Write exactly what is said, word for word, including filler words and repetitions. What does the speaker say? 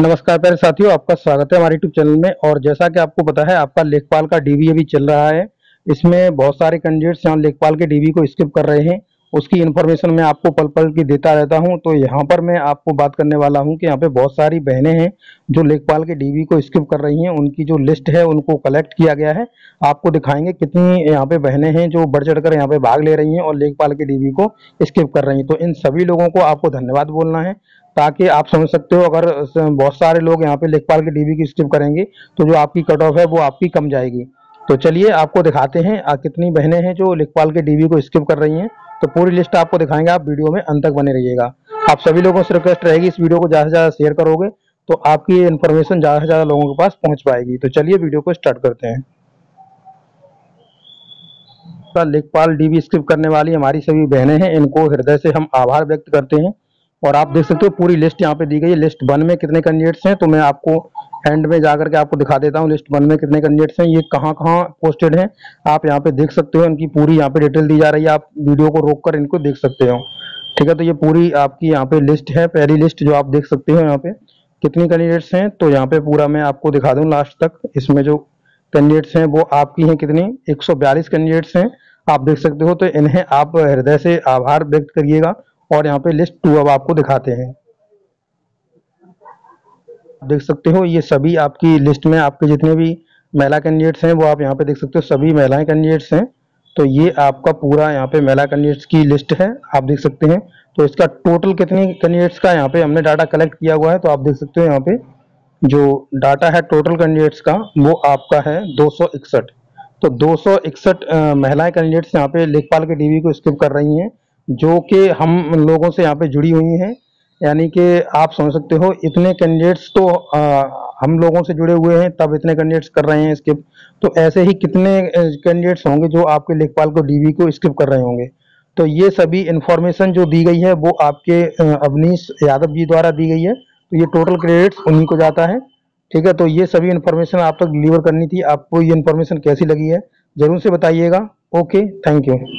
नमस्कार प्यारे साथियों, आपका स्वागत है हमारे यूट्यूब चैनल में। और जैसा कि आपको पता है, आपका लेखपाल का डीवी अभी चल रहा है। इसमें बहुत सारे कैंडिडेट्स यहाँ लेखपाल के डीवी को स्किप कर रहे हैं, उसकी इन्फॉर्मेशन मैं आपको पल पल की देता रहता हूं। तो यहाँ पर मैं आपको बात करने वाला हूं कि यहाँ पे बहुत सारी बहनें हैं जो लेखपाल के डीवी को स्किप कर रही हैं। उनकी जो लिस्ट है उनको कलेक्ट किया गया है, आपको दिखाएंगे कितनी यहाँ पे बहनें हैं जो बढ़ चढ़ कर यहाँ पे भाग ले रही हैं और लेखपाल के डीवी को स्किप कर रही हैं। तो इन सभी लोगों को आपको धन्यवाद बोलना है, ताकि आप समझ सकते हो अगर बहुत सारे लोग यहाँ पे लेखपाल के डीवी की स्किप करेंगे तो जो आपकी कट ऑफ है वो आपकी कम जाएगी। तो चलिए आपको दिखाते हैं कितनी बहनें हैं जो लेखपाल के डीवी को स्किप कर रही हैं। तो पूरी लिस्ट आपको दिखाएंगे, आप वीडियो में अंत तक बने रहिएगा। आप सभी लोगों से रिक्वेस्ट रहेगी, इस वीडियो को ज़्यादा से ज़्यादा शेयर करोगे तो आपकी इन्फॉर्मेशन ज़्यादा से ज़्यादा लोगों के पास पहुंच पाएगी। तो चलिए वीडियो को स्टार्ट करते हैं। लेखपाल डीवी स्किप करने वाली हमारी सभी बहनें हैं, इनको हृदय से हम आभार व्यक्त करते हैं। और आप देख सकते हो पूरी लिस्ट यहाँ पे दी गई है। लिस्ट वन में कितने कैंडिडेट्स हैं तो मैं आपको एंड में जाकर के आपको दिखा देता हूँ लिस्ट वन में कितने कैंडिडेट्स हैं, ये कहाँ कहाँ पोस्टेड हैं। आप यहाँ पे देख सकते हो, इनकी पूरी यहाँ पे डिटेल दी जा रही है, आप वीडियो को रोक कर इनको देख सकते हो। ठीक है, तो ये पूरी आपकी यहाँ पे लिस्ट है, पहली लिस्ट जो आप देख सकते हो यहाँ पे कितनी कैंडिडेट्स हैं। तो यहाँ पे पूरा मैं आपको दिखा दूँ लास्ट तक, इसमें जो कैंडिडेट्स हैं वो आपकी हैं कितनी, एक सौ बयालीस कैंडिडेट्स हैं आप देख सकते हो। तो इन्हें आप हृदय से आभार व्यक्त करिएगा। और यहाँ पे लिस्ट टू अब आपको दिखाते हैं, देख सकते हो ये सभी आपकी लिस्ट में आपके जितने भी महिला कैंडिडेट्स हैं वो आप यहाँ पे देख सकते हो, सभी महिलाएं कैंडिडेट्स हैं। तो ये आपका पूरा यहाँ पे महिला कैंडिडेट्स की लिस्ट है, आप देख सकते हैं। तो इसका टोटल कितने कैंडिडेट्स का यहाँ पे हमने डाटा कलेक्ट किया हुआ है, तो आप देख सकते हो यहाँ पे जो डाटा है टोटल कैंडिडेट्स का वो आपका है दो सौ इकसठ। तो दो सौ इकसठ महिलाएं कैंडिडेट्स यहाँ पे लेखपाल के डीवी को स्किप कर रही हैं, जो कि हम लोगों से यहाँ पे जुड़ी हुई हैं। यानी कि आप समझ सकते हो इतने कैंडिडेट्स तो आ, हम लोगों से जुड़े हुए हैं, तब इतने कैंडिडेट्स कर रहे हैं स्किप। तो ऐसे ही कितने कैंडिडेट्स होंगे जो आपके लेखपाल को डीवी को स्किप कर रहे होंगे। तो ये सभी इन्फॉर्मेशन जो दी गई है वो आपके अवनीश यादव जी द्वारा दी गई है। तो ये टोटल क्रेडिट्स उन्हीं को जाता है। ठीक है, तो ये सभी इन्फॉर्मेशन आप तक डिलीवर करनी थी। आपको ये इन्फॉर्मेशन कैसी लगी है ज़रूर से बताइएगा। Okay, thank you.